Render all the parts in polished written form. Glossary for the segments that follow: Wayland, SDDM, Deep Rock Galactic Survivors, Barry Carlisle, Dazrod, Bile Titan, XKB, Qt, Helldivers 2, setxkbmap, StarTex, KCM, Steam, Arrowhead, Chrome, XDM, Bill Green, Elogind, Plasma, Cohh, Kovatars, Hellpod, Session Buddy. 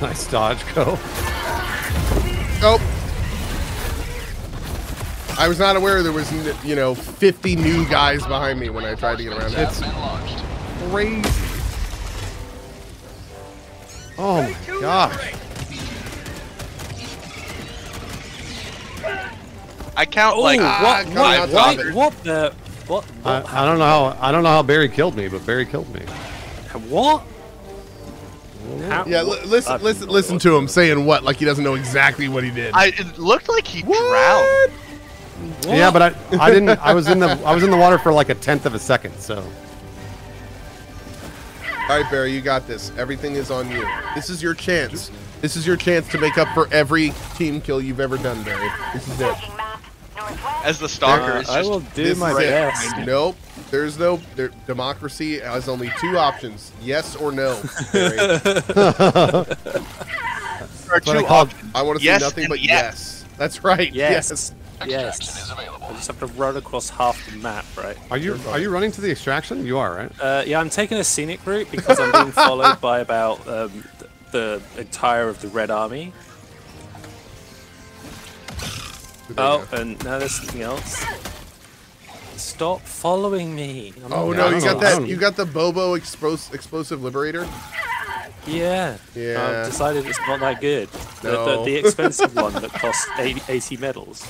Nice dodge, Ko. Oh. I was not aware there was, you know, 50 new guys behind me when I tried to get around. It's crazy. Oh my gosh. I count like what I don't know how Barry killed me, but Barry killed me. What? How, yeah, listen to him saying what like he doesn't know exactly what he did. It looked like he drowned. What? Yeah, but I didn't. I was in the water for like a tenth of a second. So. All right, Barry, you got this. Everything is on you. This is your chance. This is your chance to make up for every team kill you've ever done, Barry. This is it. As the stalker, it's just, I will do my best. Nope. There's no democracy has only two options: yes or no. I want to say nothing but yes. That's right. Yes. Yes. I just have to run across half the map, right? Are you running to the extraction? You are, right? Yeah, I'm taking a scenic route because I'm being followed by about the entire of the Red Army. Oh, and now there's something else. Stop following me. Oh no, you got that. You got the Bobo explosive liberator. Yeah. Yeah. I've decided it's not that good. No. The expensive one that costs 80 medals.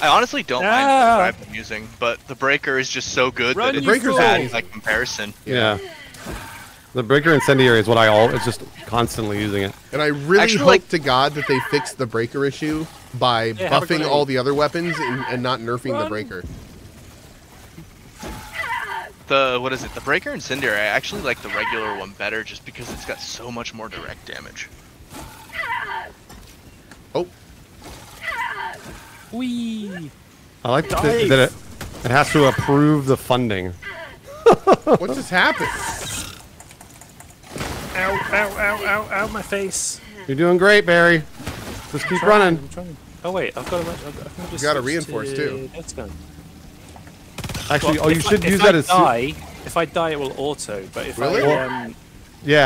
I honestly don't mind what I'm using, but the breaker is just so good that it's bad by comparison. Yeah. The breaker incendiary is what it's just constantly using it. And I really hope to God that they fix the breaker issue by buffing all the other weapons and not nerfing the breaker. What is it? The breaker incendiary, I actually like the regular one better just because it's got so much more direct damage. Oh. Whee. I like that it has to approve the funding. What just happened? Ow, ow, ow, ow, ow, my face. You're doing great, Barry. Just keep running. Oh, wait, I've got to... You got to reinforce, too. That's gone. Actually, well, you should use that as... If I die, it will auto, but if yeah,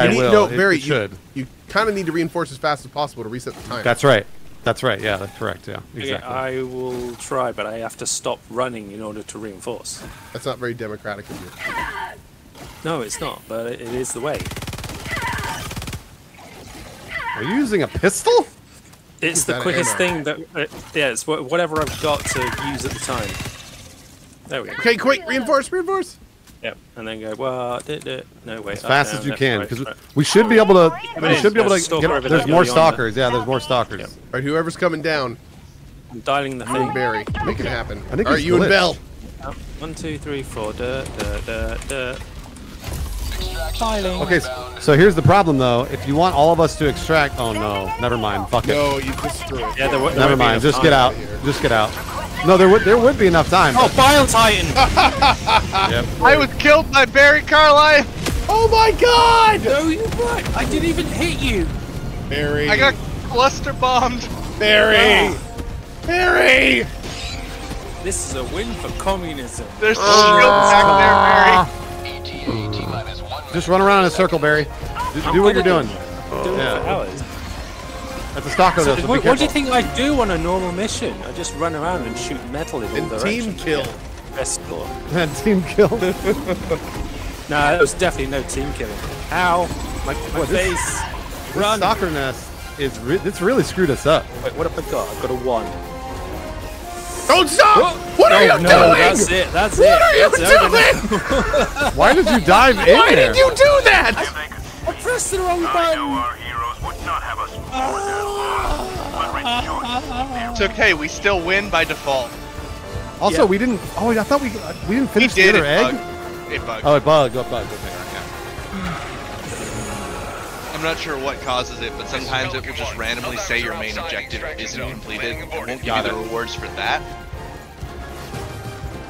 it will. No, Barry, you kind of need to reinforce as fast as possible to reset the time. That's right. That's right, yeah, that's correct, yeah. Exactly. Okay, I will try, but I have to stop running in order to reinforce. That's not very democratic of you. No, it's not, but it is the way. Are you using a pistol? It's the quickest thing that... yeah, it's whatever I've got to use at the time. There we go. Okay, quick, reinforce, reinforce. Yep, and then go. Well, no way. As fast as you can, because we should be able to. We should be able to. There's more stalkers. Yeah, there's more stalkers. Yep. All right, whoever's coming down. I'm dialing the thing. Barry, make it happen. All right, you and Bell. 1, 2, 3, 4. Okay, so here's the problem though. If you want all of us to extract, oh no, never mind. Fuck it. No, you just screw it. Yeah, never mind. Just get out. Just get out. No, there would be enough time. Oh, Bile Titan! Yep. I was killed by Barry Carlisle. Oh my God! No, you're right. I didn't even hit you, Barry. I got cluster bombed, Barry. Barry. This is a win for communism. There's shields back there, Barry. Just run around in a circle, Barry. Do what you're doing. That's a stalker, though. So what do you think I do on a normal mission? I just run around and shoot metal in all directions. And team kill. Escort. And team kill. Nah, there was definitely no team killing. Ow! My face. Run. This stalker nest is it's really screwed us up. Wait, what have I got? I've got a 1. Don't stop! What are you doing? That's it. That's it. What are you doing? Why did you dive in there? Why did you do that? I pressed the wrong button. I know our heroes would not have us but rejoice. Okay, we still win by default. Also, we didn't. Oh, I thought we didn't finish the other egg. It bugged. Oh, it bugged. It bugged. I'm not sure what causes it, but sometimes it will just randomly say your main objective isn't completed. It won't give you the rewards for that.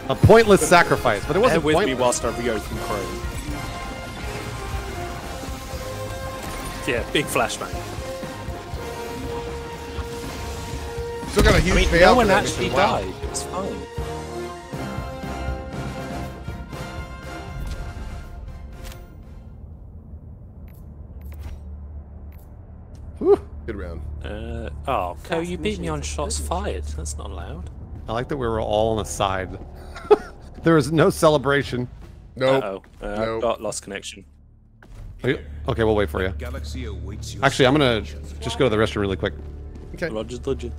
A pointless sacrifice, but it wasn't pointless. With me whilst I reopen Chrome. Yeah, big flashback. Still got a huge payout. No one actually died. It was fine. Good round. Oh, Co, you beat me on shots fired. That's not allowed. I like that we were all on the side. There is no celebration. Nope. Uh-oh. Nope. Got lost connection. Okay, we'll wait for you. Actually, I'm going to just go to the restroom really quick. Okay. Roger's legend.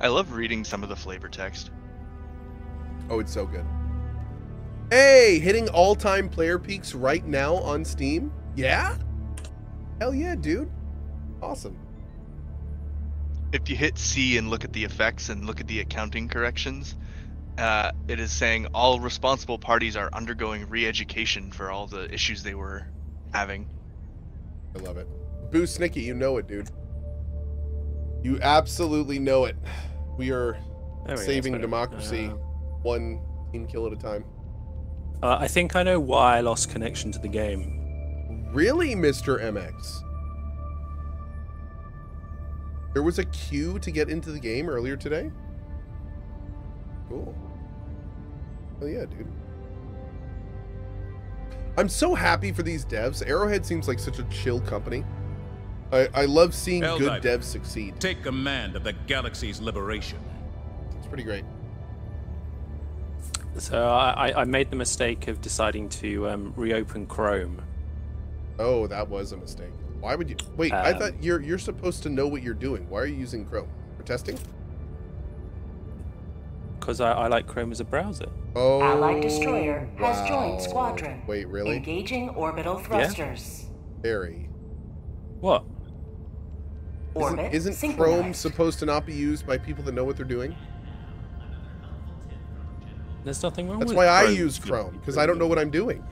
I love reading some of the flavor text. Oh, it's so good. Hey, hitting all-time player peaks right now on Steam? Yeah? Hell yeah, dude. Awesome. If you hit C and look at the effects and look at the accounting corrections, it is saying all responsible parties are undergoing re-education for all the issues they were having. I love it. Boo Snicky, you know it, dude. You absolutely know it. We are saving democracy one team kill at a time. I think I know why I lost connection to the game. Really, Mr. MX? There was a queue to get into the game earlier today? Cool. Oh yeah, dude. I'm so happy for these devs. Arrowhead seems like such a chill company. I love seeing good devs succeed. Take command of the galaxy's liberation. It's pretty great. So I made the mistake of deciding to reopen Chrome. Oh, that was a mistake. Why would you? Wait, I thought you're supposed to know what you're doing. Why are you using Chrome for testing? Because I like Chrome as a browser. Oh. Allied Destroyer has joined Squadron. Wait, really? Engaging orbital thrusters. Yeah. Very. What? Isn't Chrome supposed to not be used by people that know what they're doing? There's nothing wrong with Chrome. That's why I use Chrome, because I don't know what I'm doing.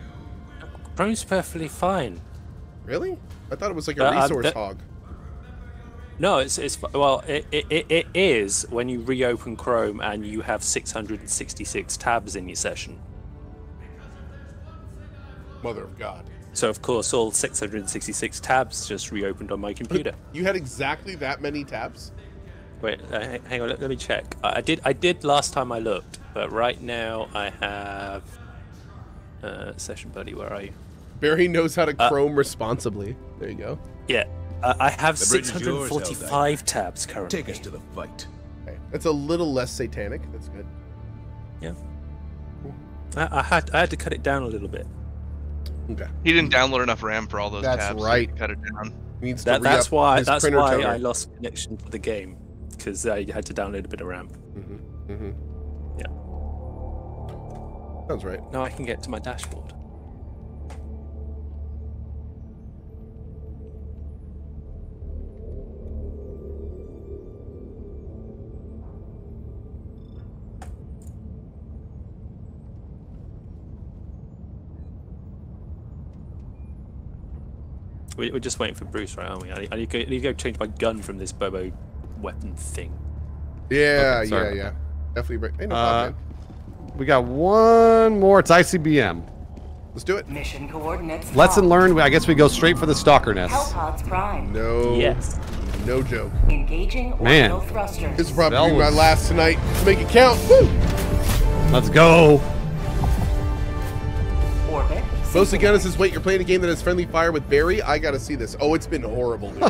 Chrome's perfectly fine. Really? I thought it was like a resource hog. No, it's well, it is when you reopen Chrome and you have 666 tabs in your session. Mother of God. So of course, all 666 tabs just reopened on my computer. You had exactly that many tabs? Wait, hang on, let me check. I did last time I looked, but right now I have Session Buddy. Where are you? Barry knows how to Chrome responsibly. There you go. Yeah, I have 645 tabs currently. Take us to the fight. Okay. That's a little less satanic. That's good. Yeah. Cool. I had to cut it down a little bit. Okay. He didn't download enough RAM for all those tabs. That's right. So cut it down. He needs to that's why I lost connection to the game, because I had to download a bit of RAM. Mm-hmm. Mm-hmm. Yeah. Sounds right. Now I can get to my dashboard. We're just waiting for Bruce, right, aren't we? I need to go change my gun from this Bobo weapon thing. Yeah, okay, sorry, yeah. Definitely break. Ain't no problem, man. We got one more. It's ICBM. Let's do it. Mission coordinates. Lesson learned. I guess we go straight for the stalker nest. Hellpods Prime. No. Yes. No joke. Engaging orbital thrusters. This is probably my last tonight. Let's make it count. Woo! Let's go. Orbit. Most again is this, wait, you're playing a game that has friendly fire with Barry? I gotta see this. Oh, it's been horrible, dude.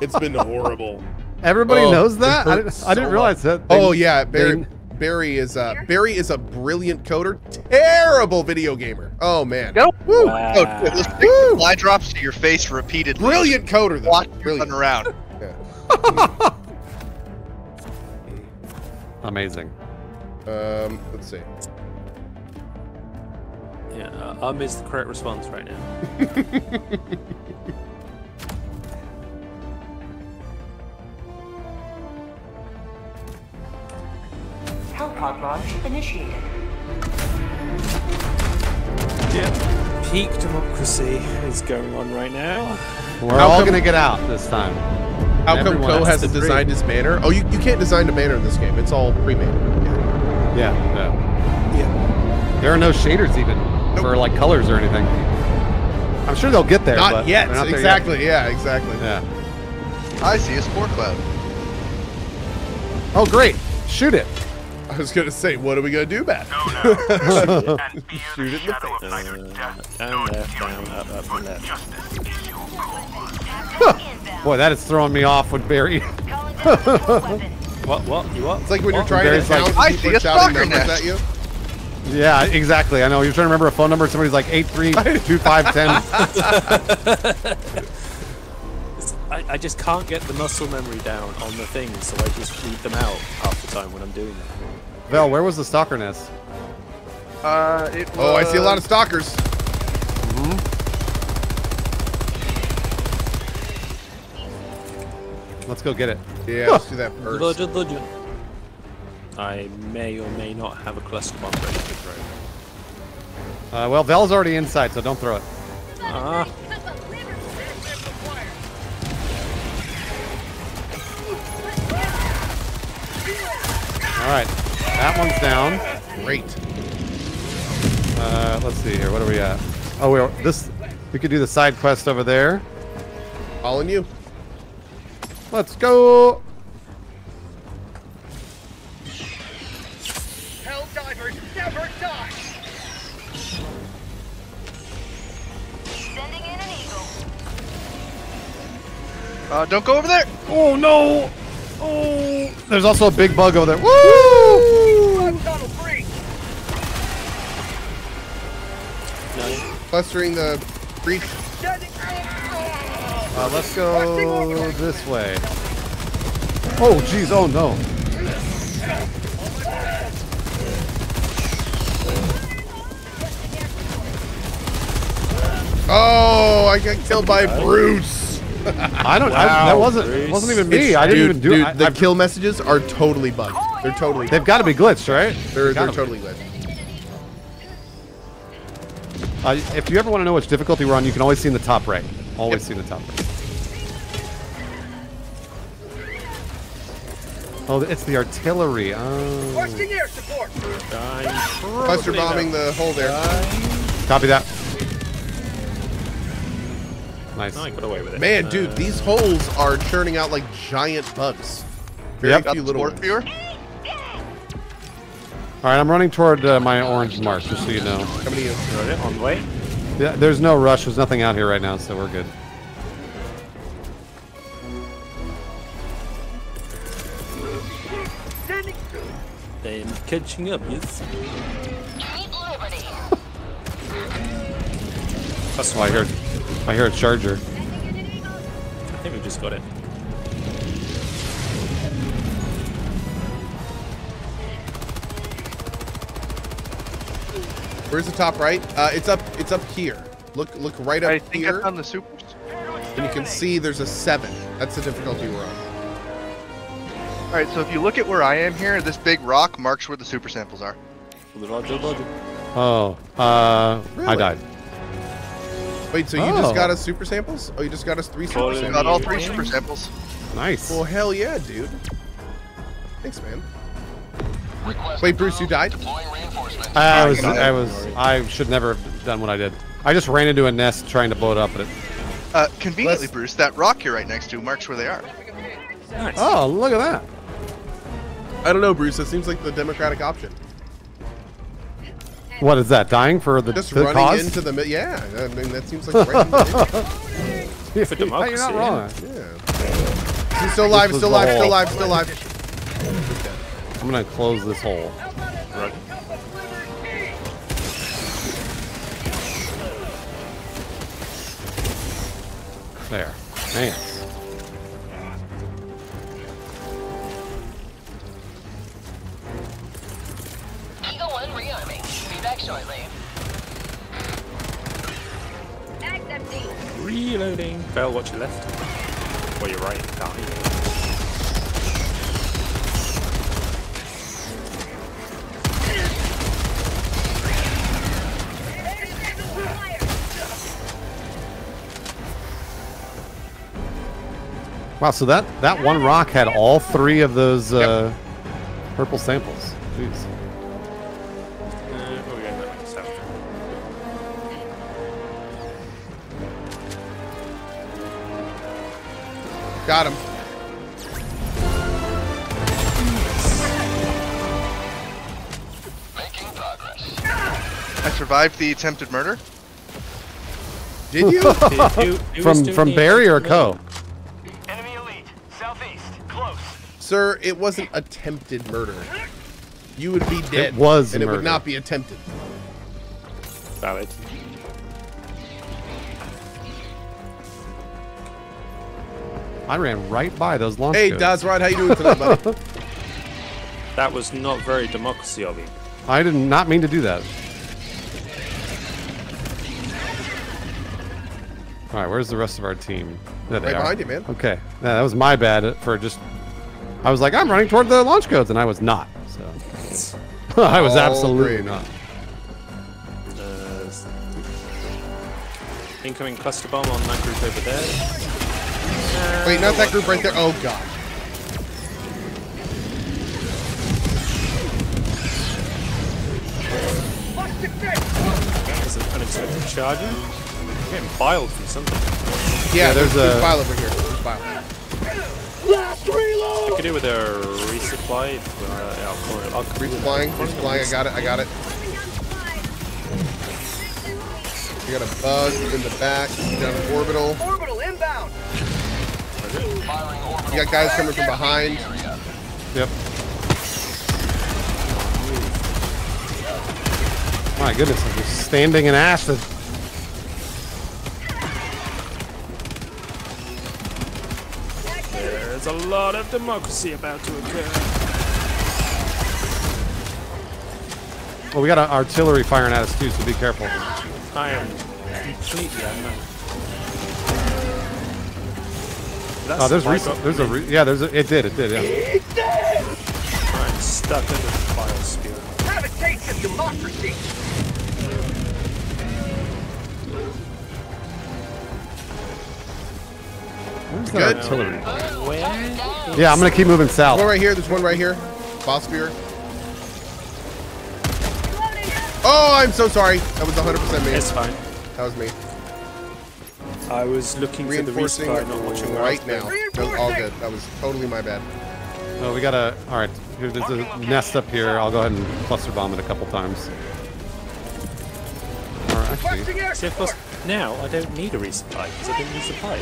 It's been horrible. Everybody knows that? I didn't realize that. Oh, yeah. Barry is a brilliant coder. Terrible video gamer. Oh, man. Nope. Woo. Oh, fly drops to your face repeatedly. Brilliant coder, though. Watch you run around. Yeah. Amazing. Let's see. Yeah, is the correct response right now. Hellpod launch initiated. Yeah, peak democracy is going on right now. We're all going to get out this time. How come Co hasn't designed his banner? Oh, you can't design a banner in this game. It's all pre-made. Yeah. There are no shaders even. Nope. Or like colors or anything. I'm sure they'll get there. Not yet. Exactly. Yeah. Exactly. Yeah. I see a sport cloud. Oh, great! Shoot it. I was gonna say, what are we gonna do, Matt? No. Shoot it in the face. Boy, that is throwing me off with Barry. What? It's like when you're trying to count people shouting numbers at you. Yeah, exactly. I know. You're trying to remember a phone number. Somebody's like 832510. I just can't get the muscle memory down on the things, so I just read them out half the time when I'm doing it. Val, where was the stalker nest? It was... Oh, I see a lot of stalkers. Mm-hmm. Let's go get it. Yeah, let's do that first. I may or may not have a cluster bomb ready to throw. Well, Val's already inside, so don't throw it. Ah. All right, that one's down. Great. Let's see here. What are we at? Oh, we could do the side quest over there. Following you. Let's go. Hell divers never die. Sending in an eagle. Don't go over there. Oh no. Oh, there's also a big bug over there. Woo! Clustering the breach. Let's go this way. Oh, jeez. Oh, no. Oh, I got killed by Bruce. I don't. Wow, that wasn't even me. I didn't even do it. The kill messages are totally bugged. They're totally. They've got to be glitched, right? They're totally glitched. If you ever want to know which difficulty we're on, you can always see in the top right. Always see in the top right. Oh, it's the artillery. Oh. Air support. Cluster bombing the hole there. Copy that. Nice. I got away with it. Man, dude, these holes are churning out like giant bugs. Very few little ones. All right, I'm running toward my orange mark, just so you know. Coming to you. On the way. Yeah, there's no rush. There's nothing out here right now, so we're good. I'm catching up, yes. That's why I heard. I hear a charger. I think we just got it. Where's the top right? It's up here. Look right up here. I think I found the supers. And you can see there's a 7. That's the difficulty we're on. All right. So if you look at where I am here, this big rock marks where the super samples are. Oh. Really? I died. Wait, so you just got us super samples? Oh, you just got us 3 super samples? Got all 3 super samples. Nice. Well, hell yeah, dude. Thanks, man. Wait, Bruce, you died? I should never have done what I did. I just ran into a nest trying to blow it up, but it... conveniently, Bruce, that rock you're right next to marks where they are. Nice. Oh, look at that. I don't know, Bruce. That seems like the democratic option. What is that? Dying for the just running cause? Into the yeah. I mean, that seems like right in for democracy. You're not wrong. Yeah. He's still alive. Still alive. Still alive. Still alive. I'm gonna close this hole. Right. There. Man. Eagle 1 rearming. Back shortly. Reloading. Bell, watch your left. Or your right. Can't even. Wow, so that one rock had all 3 of those purple samples. Jeez. Got him. I survived the attempted murder. Did you? From Barry or Co? Enemy elite, southeast, close. Sir, it wasn't attempted murder. You would be dead. It was, and murder. It would not be attempted. Valid. I ran right by those launch codes. Hey, Dazrod, how you doing tonight, buddy? That was not very democracy of you. I did not mean to do that. All right, where's the rest of our team? There they are. Right behind you, man. Okay, yeah, that was my bad for just... I was like, I'm running toward the launch codes, and I was not. So I was absolutely not. Incoming cluster bomb on that group over there. Wait, not that group right there. Oh, God. There's an unexpected charge. You're getting filed from something. Yeah, there's a file over here. There's a file. I could do with a resupply. Resupplying. I got it. You got a bug in the back. Down in orbital. Orbital inbound. You got guys coming from behind. Yep. My goodness, I'm just standing in acid. There's a lot of democracy about to occur. Well, we got an artillery firing at us too, so be careful. I am completely unknown. Oh, there's a, yeah, it did. I'm stuck in the file sphere. Have a taste of democracy. Where's that artillery? Yeah, I'm gonna keep moving south. One right here, there's one right here. File sphere. Oh, I'm so sorry. That was 100% me. It's fine. That was me. I was looking for the respawn, not watching right now. No, all good. That was totally my bad. Oh, we got a... Alright, there's a nest up here. I'll go ahead and cluster bomb it a couple times. Or actually... So plus, now, I don't need a resupply, because I didn't resupply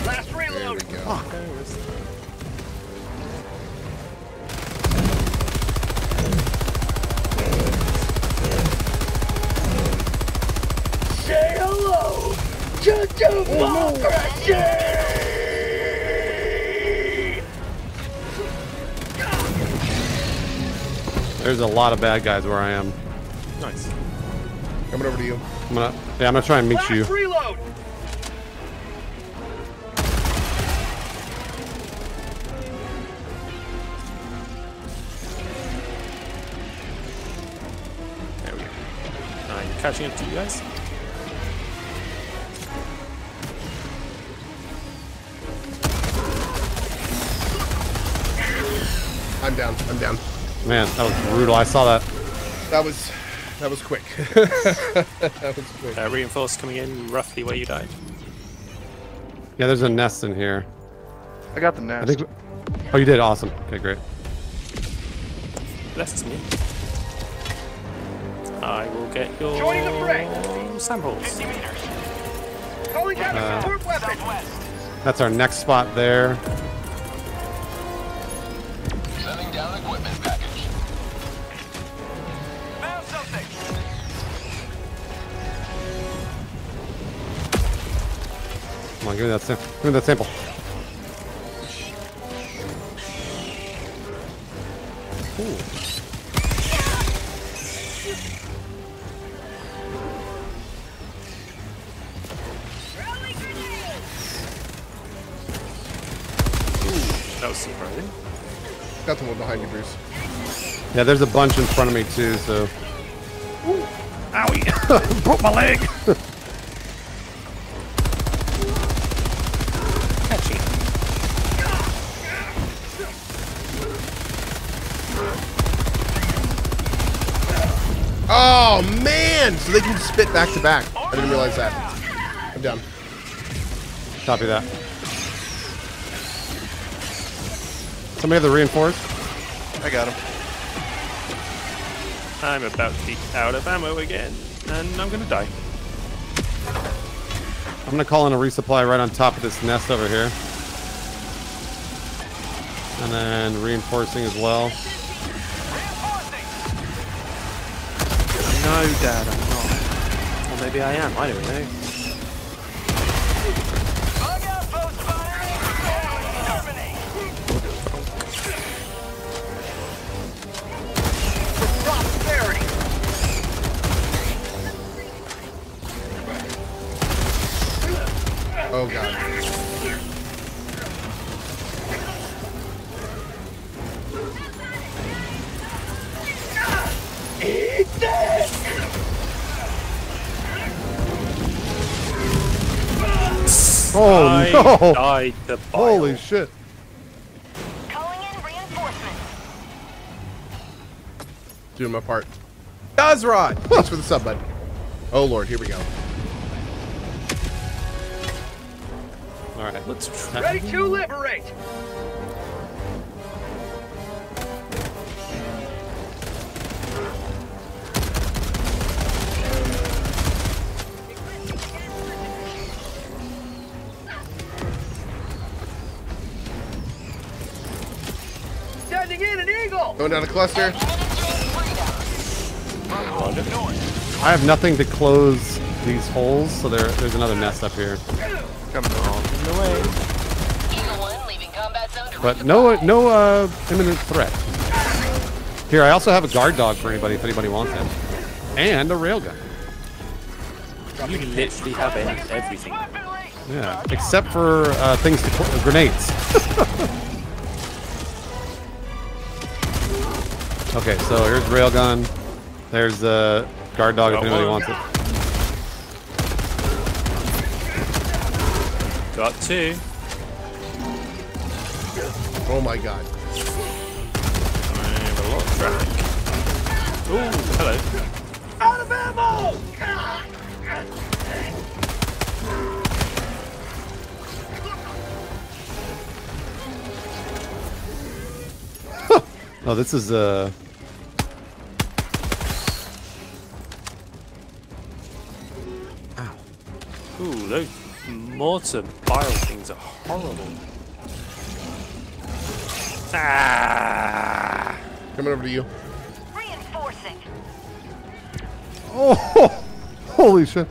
it. Last reload! There we go. Oh. There's a lot of bad guys where I am. Nice. Coming over to you. I'm gonna try and meet you. Reload. There we go. I'm catching up to you guys. I'm down. Man, that was brutal. I saw that. That was quick. That was quick. Reinforced coming in roughly where you died. Yeah, there's a nest in here. I got the nest. I think, oh, you did? Awesome. Okay, great. Bless me. I will get your samples. That's our next spot there. Down equipment package. Found something. Come on, give me that sample. Give me that sample. Ooh, that was surprising. Got the one behind you, Bruce. Yeah, there's a bunch in front of me too, so... Ooh. Owie! Broke my leg! Catchy. Oh, man! So they can spit back to back. I didn't realize that. I'm done. Copy that. Somebody have the reinforce? I got him. I'm about to be out of ammo again, and I'm gonna die. I'm gonna call in a resupply right on top of this nest over here. And then reinforcing as well. No, Dad, I'm not. Or maybe I am, I don't know. Oh god. Eat this! Oh I no! Died to bile. Holy shit! Calling in reinforcements. Doing my part. Dazrod! Thanks for the sub, bud. Oh lord, here we go. All right, let's try. Ready to liberate. Sending in an eagle. Going down a cluster. I have nothing to close these holes, so there's another nest up here. Coming along. But no imminent threat. Here, I also have a guard dog for anybody, if anybody wants it. And a railgun. You literally have everything. Yeah, except for things to grenades. Okay, so here's railgun. There's a guard dog if anybody wants it. Got two. Oh my god. I'm a lot of traffic. Ooh, hello. Out of ammo! Oh, this is Ow. Ooh, those mortar bile things are horrible. Ah. Coming over to you. Reinforcing. Oh, holy shit.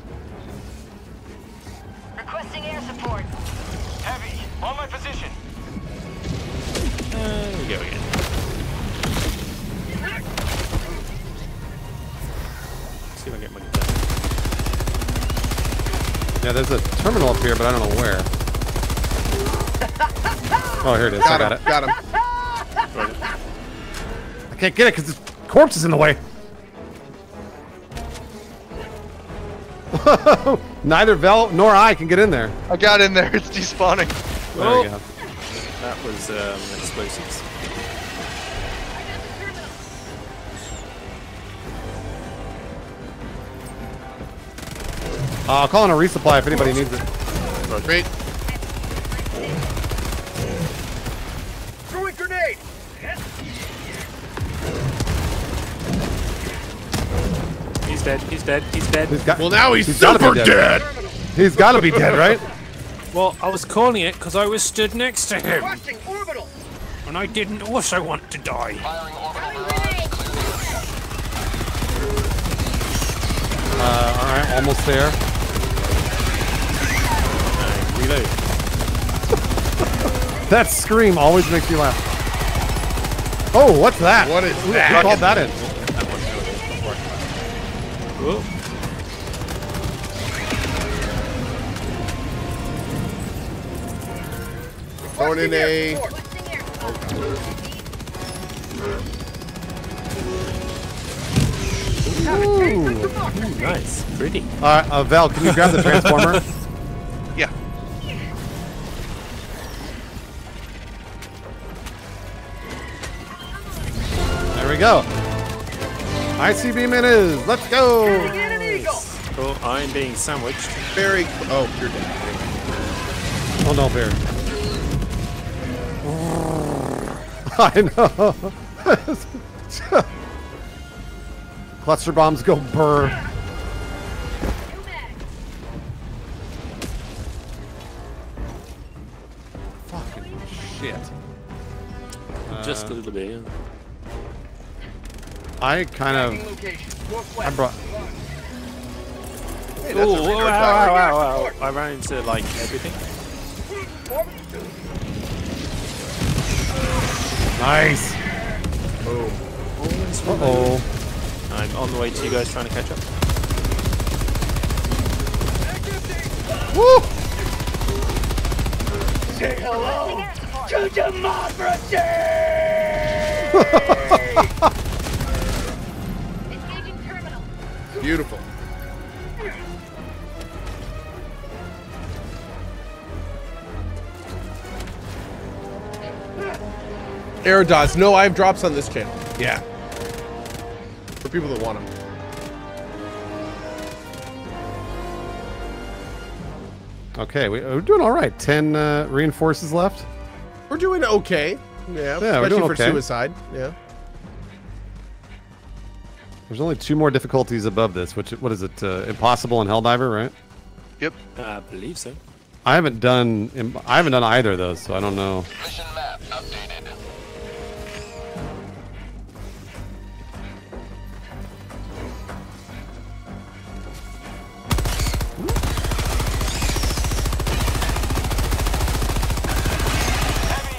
Requesting air support. Heavy, on my position. There we go again. Let's see if I get money done. Yeah, there's a terminal up here, but I don't know where. Oh, here it is. I got it. Got him. I can't get it because this corpse is in the way. Neither Vel nor I can get in there. I got in there. It's despawning. There we go. That was explosives. I'll call in a resupply if anybody needs it. Great. He's dead, he's dead, he's dead. He's got, well, now he's super dead. He's gotta be dead, right? Well, I was calling it because I was stood next to him. And I didn't also want to die. Alright, almost there. Reload. That scream always makes me laugh. Oh, what's that? What is that? Who called that in? Whoa. Going in a... Ooh, nice. Pretty. Val, can you grab the transformer? Yeah. There we go. ICB man is. Let's go. Oh, I'm being sandwiched. Very. Oh, you're dead. Oh no, Barry. I know. Cluster bombs go burr. Fucking shit. Just a little bit. I kind of. I brought. Hey, oh, wow. I ran into like everything. Nice. Oh. Uh-oh. I'm on the way to you guys trying to catch up. Woo! Say hello to democracy! Engaging terminal. Beautiful. Air dots. No, I have drops on this channel. Yeah. For people that want them. Okay, we're doing all right. 10 reinforces left. We're doing okay. Yeah, we're doing okay. Especially for suicide. Yeah. There's only 2 more difficulties above this, which, what is it? Impossible and Helldiver, right? Yep. I believe so. I haven't done either of those, so I don't know. Mission map updated.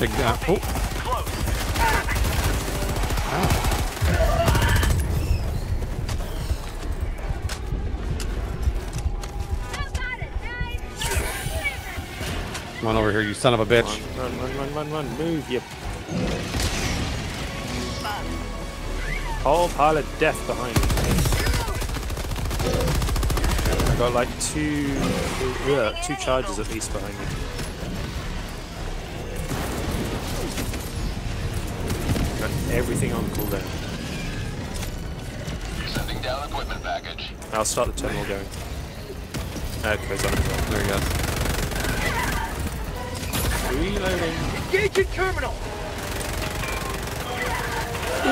Oh. Come on over here, you son of a bitch. Run. Move, you whole pile of death behind me. I've got like two charges at least behind me. Everything on cooldown. Sending down equipment package. I'll start the terminal going. It goes up. There we go. Reloading. Engaging terminal. Ooh.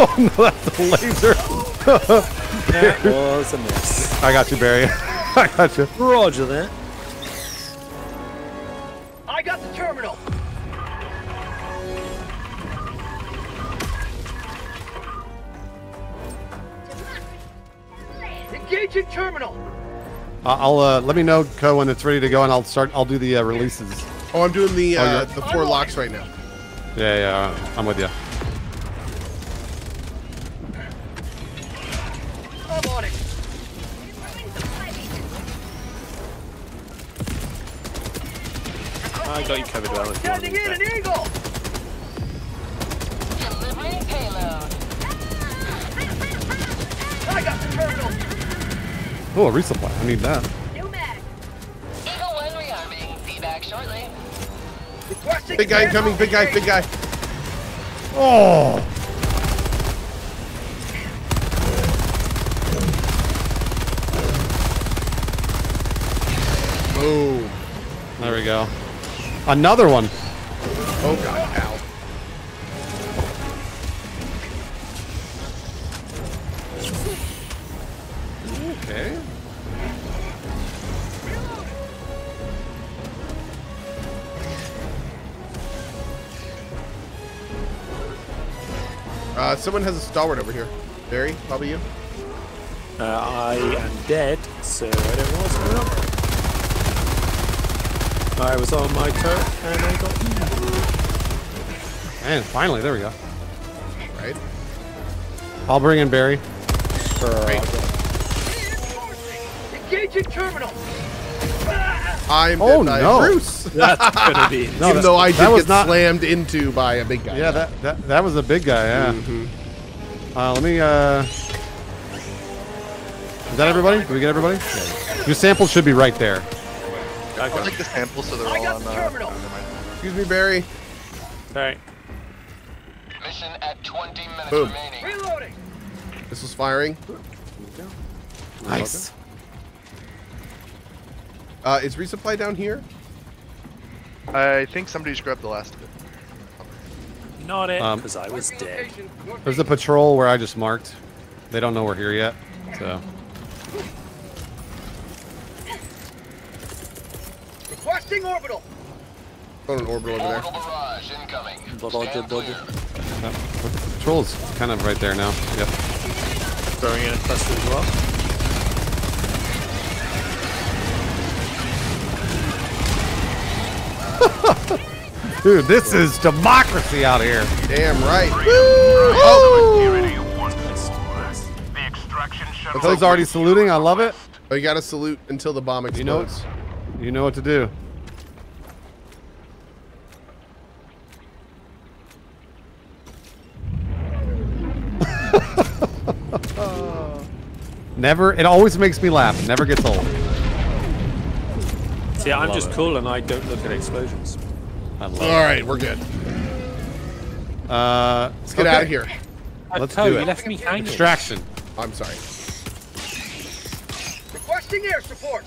Oh no, that's a laser. That was a miss. I got you, Barry. I got you. Roger that. I got the terminal. Engaging terminal. I'll let me know, Co, when it's ready to go, and I'll start. I'll do the releases. Oh, I'm doing the 4 locks right now. Yeah, I'm with you. I'm on it. I got you covered, Alan. Sending in an eagle. Delivering payload. I got the terminal. Oh, a resupply. I need that. New mag. Eagle 1 rearming. Be back shortly. Big guy incoming. Big guy. Oh. Boom. There we go. Another one. Oh, God. Ow. Okay. Someone has a stalwart over here. Barry, probably you. I am dead, so I don't know what's going on. I was on my turret and I got. And finally, there we go. Right. I'll bring in Barry. Right. Engaging terminal. I'm oh no, Bruce. That's gonna be no, even though I did get slammed into by a big guy. Yeah, that was a big guy. Yeah. Mm-hmm. Let me. Is that everybody? Did we get everybody? Yeah. Your sample should be right there. I'll take the sample so they're all on. Excuse me, Barry. All right. Mission at 20 minutes Boom. Remaining. Reloading. This was firing. Nice. Is resupply down here? I think somebody just grabbed the last of it. Not it, because I was dead. There's a patrol where I just marked. They don't know we're here yet, so. Requesting orbital. Got an orbital over there. Barrage incoming. The patrol is kind of right there now. Yep. Throwing in a cluster as well. Dude, this is democracy out here. Damn right. The foe's already saluting. I love it. Oh, you gotta salute until the bomb explodes. You know what to do. Never. It always makes me laugh. It never gets old. See, I'm just cool and I don't look at explosions. Alright, we're good. Let's get out of here. Let's do it. You left me hanging. Extraction. I'm sorry. Requesting air support.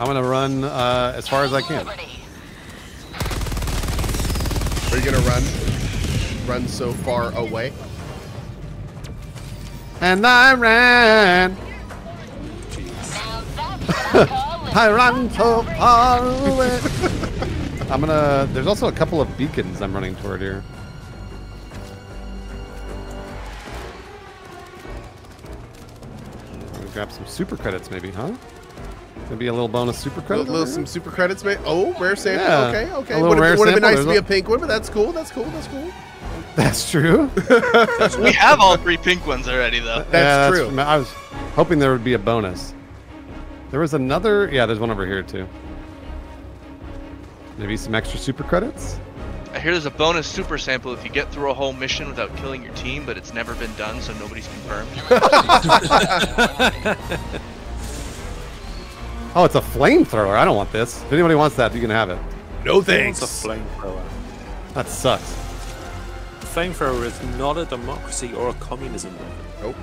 I'm gonna run as far as I can. Are you gonna run? Run so far away? And I ran. I ran so far away. I'm gonna. There's also a couple of beacons I'm running toward here. I'm gonna grab some super credits, maybe, huh? Maybe a little bonus super credit. Some super credits, maybe. Oh, rare sample. Yeah. Okay, okay. It would have been nice to be a pink one, but that's cool. That's cool. That's cool. That's true. We have all three pink ones already, though. That's true. I was hoping there would be a bonus. There was another. Yeah, there's one over here too. Maybe some extra super credits? I hear there's a bonus super sample if you get through a whole mission without killing your team, but it's never been done, so nobody's confirmed. Oh, it's a flamethrower. I don't want this. If anybody wants that, you can have it. No thanks. It's a flamethrower. That sucks. The flamethrower is not a democracy or a communism weapon. Nope.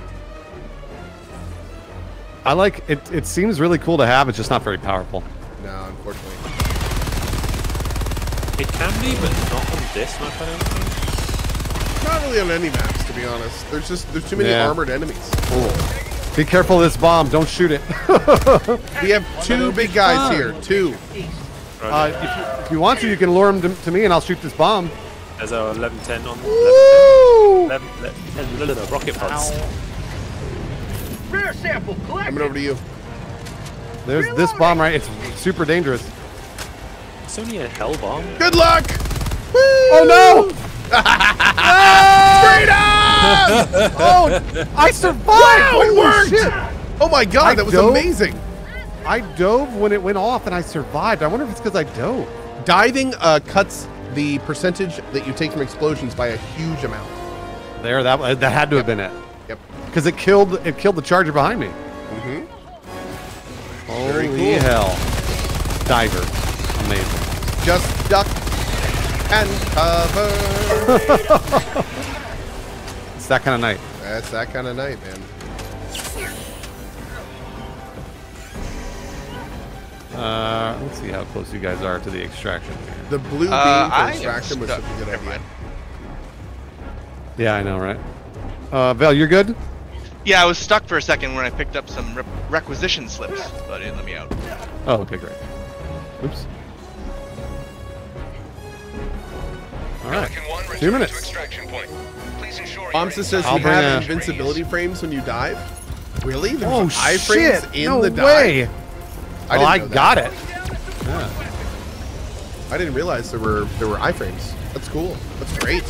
I like it. It seems really cool to have. It's just not very powerful. No, unfortunately. It can be, but not on this map, I don't think. Not really on any maps, to be honest. There's just too many armored enemies. Oh. Be careful of this bomb. Don't shoot it. We have two big guys here. Two. If you want to, you can lure them to me, and I'll shoot this bomb. There's a 1110 on. Woo! 11 rocket pods. Rare sample collected. Coming over to you. There's this bomb right. It's super dangerous. It's only a hell bomb. Good luck! Woo! Oh no! Freedom! Oh, I survived! Wow, it worked! Shit. Oh my god, that was amazing! I dove when it went off and I survived. I wonder if it's because I dove. Diving cuts the percentage that you take from explosions by a huge amount. There, that had to have been it. Yep. Because it killed the charger behind me. Mm-hmm. Holy hell. Diver. Amazing. Just duck and cover. It's that kind of night. That's that kind of night, man. Let's see how close you guys are to the extraction. The blue beam for extraction was such a good idea. Yeah, I know, right? Val, you're good? Yeah, I was stuck for a second when I picked up some requisition slips, but it didn't let me out. Oh, okay, great. Oops. All right. 2 minutes. Bombsa says you have invincibility frames when you dive. Really? There's iframes in the dive. Well, I got it. Yeah. I didn't realize there were iframes. That's cool. That's great.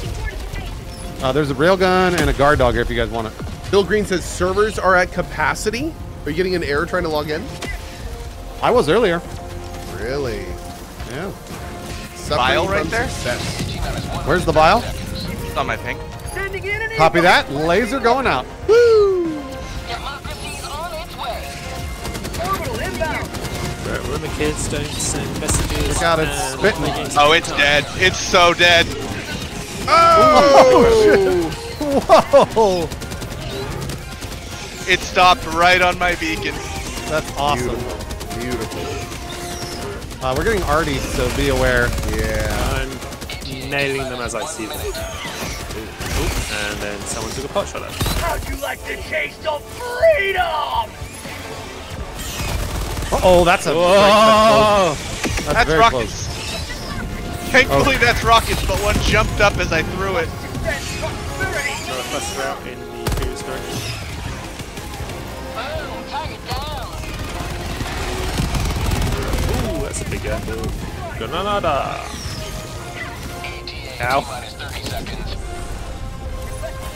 There's a railgun and a guard dog here if you guys want it. Bill Green says servers are at capacity. Are you getting an error trying to log in? I was earlier. Really? Yeah. Vial right there? Where's the vial? It's on my ping. Copy that. Laser going out. Woo! Democracy's on its way. Orbital inbound. Where the kids don't send messages. Look out, it's spitting. Oh, it's dead. It's so dead. Oh! Whoa! It stopped right on my beacon. That's awesome. Beautiful. Beautiful. We're getting arty, so be aware. Yeah. I'm nailing them as I see them. And then someone took a pot shot at me. How'd you like the taste of freedom? Uh-oh, that's a... Whoa! That's very rockets. Close. Thankfully, oh. That's rockets, but one jumped up as I threw it. Another cluster out in the previous direction. Oh, tag it down. Ooh, that's a big guy. Granada. Ow.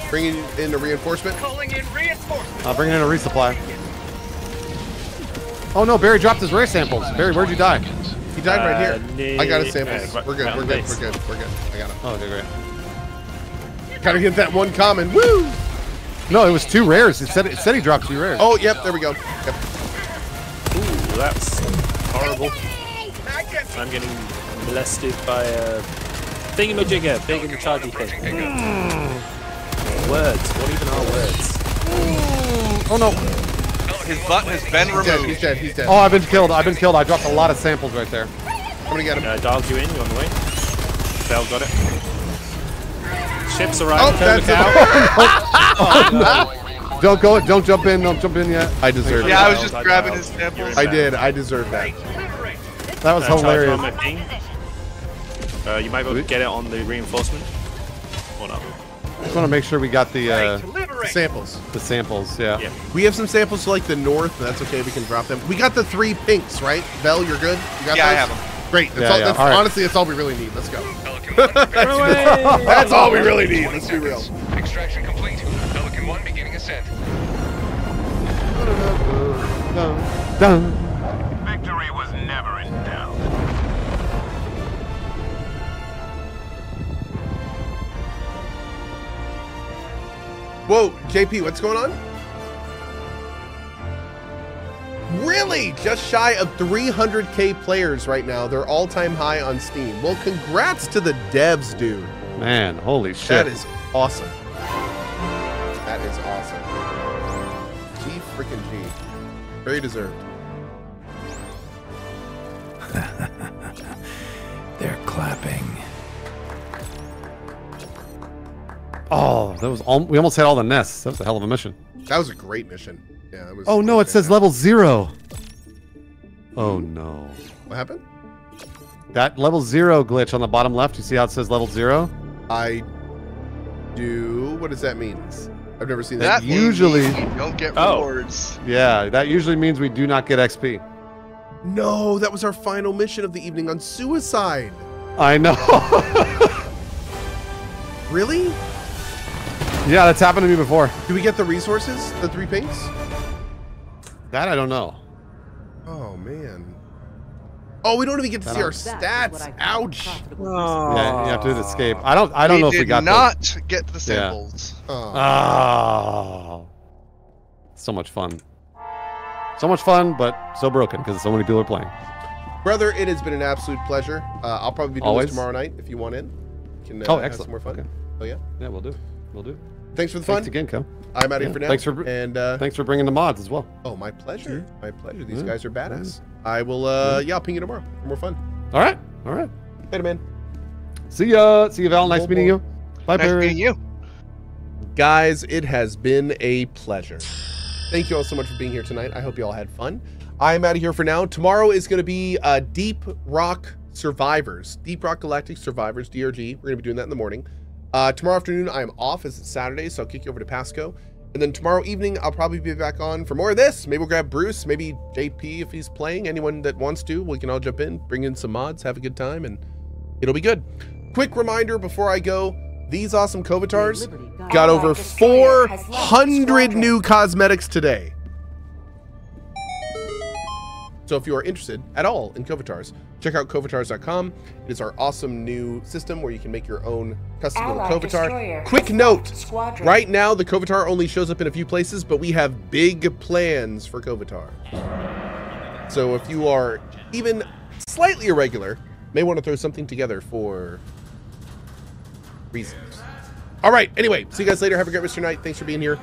Bringing in a reinforcement. Calling in reinforcement. I'll bring in a resupply. Oh no, Barry dropped his rare samples. Barry, where'd you die? He died right here. I got his samples. We're good, we're good, we're good, we're good. I got him. Oh, okay, great. Gotta get that one common. Woo! No, it was two rares. It said he dropped two rares. Oh, yep, there we go. Yep. Ooh, that's horrible. I'm getting molested by a thingamajigger, thingamajigger thing. Words. What even are words? Oh no. His button has been removed. He's dead, he's dead. Oh, I've been killed, I've been killed. I dropped a lot of samples right there. I'm gonna get him. I dialed you in, you on the way. Bell got it. Ships arrived. Oh, that's it. Oh, no. Don't jump in, don't jump in yet. I deserve it. Yeah, I was just grabbing his samples. I did, I deserve that. That was hilarious. You might be able to get it on the reinforcement. Or not. I just want to make sure we got the samples. The samples, yeah. We have some samples to like the north, and that's okay. We can drop them. We got the 3 pinks, right? Bell, you're good. You got those? I have them. Great. That's all, that's, all right. Honestly, that's all we really need. Let's go. That's all we really need. Let's be real. Extraction complete. Pelican 1 beginning ascent. Victory was never in doubt. Whoa, JP, what's going on? Really? Just shy of 300K players right now. They're all-time high on Steam. Well, congrats to the devs, dude. Man, holy shit. That is awesome. That is awesome. G freaking G. Very deserved. They're clapping. Oh, that was all, we almost had all the nests. That was a hell of a mission. That was a great mission. Yeah. It was oh no, it says level 0. Oh no. What happened? That level 0 glitch on the bottom left. You see how it says level 0? I do. What does that mean? I've never seen that. That usually don't get rewards. Yeah, that usually means we do not get XP. No, that was our final mission of the evening on suicide. I know. Really? Yeah, that's happened to me before. Do we get the resources? The 3 pinks? That I don't know. Oh, man. Oh, we don't even get to see our stats. Ouch. Oh. Yeah, you have to escape. I don't know if we got those. We did not get the samples. Yeah. Oh. So much fun. So much fun, but so broken because so many people are playing. Brother, it has been an absolute pleasure. I'll probably be doing this tomorrow night if you want in. Can, oh, excellent. Have some more fun. Okay. Oh, yeah? Yeah, we'll do. We'll do. Thanks for the fun. Thanks again, Cam. I'm out of here for now. Thanks for thanks for bringing the mods as well. Oh, my pleasure. My pleasure. These guys are badass. I will. Yeah, I'll ping you tomorrow for more fun. All right. All right. Later, man. See ya. See you, Val. Nice meeting you. Bye, Barry. Nice meeting you, guys. It has been a pleasure. Thank you all so much for being here tonight. I hope you all had fun. I'm out of here for now. Tomorrow is going to be Deep Rock Survivors, Deep Rock Galactic Survivors (DRG). We're going to be doing that in the morning. Tomorrow afternoon, I am off as it's Saturday, so I'll kick you over to Pasco. And then tomorrow evening, I'll probably be back on for more of this. Maybe we'll grab Bruce, maybe JP if he's playing. Anyone that wants to, we can all jump in, bring in some mods, have a good time, and it'll be good. Quick reminder before I go, these awesome Kovatars got over 400 new cosmetics today. So if you are interested at all in Kovatars, check out Kovatars.com. It is our awesome new system where you can make your own custom little Kovatar. Quick note, right now the Kovatar only shows up in a few places, but we have big plans for Kovatar. So if you are even slightly irregular, may want to throw something together for reasons. All right, anyway, see you guys later. Have a great rest of your night. Thanks for being here.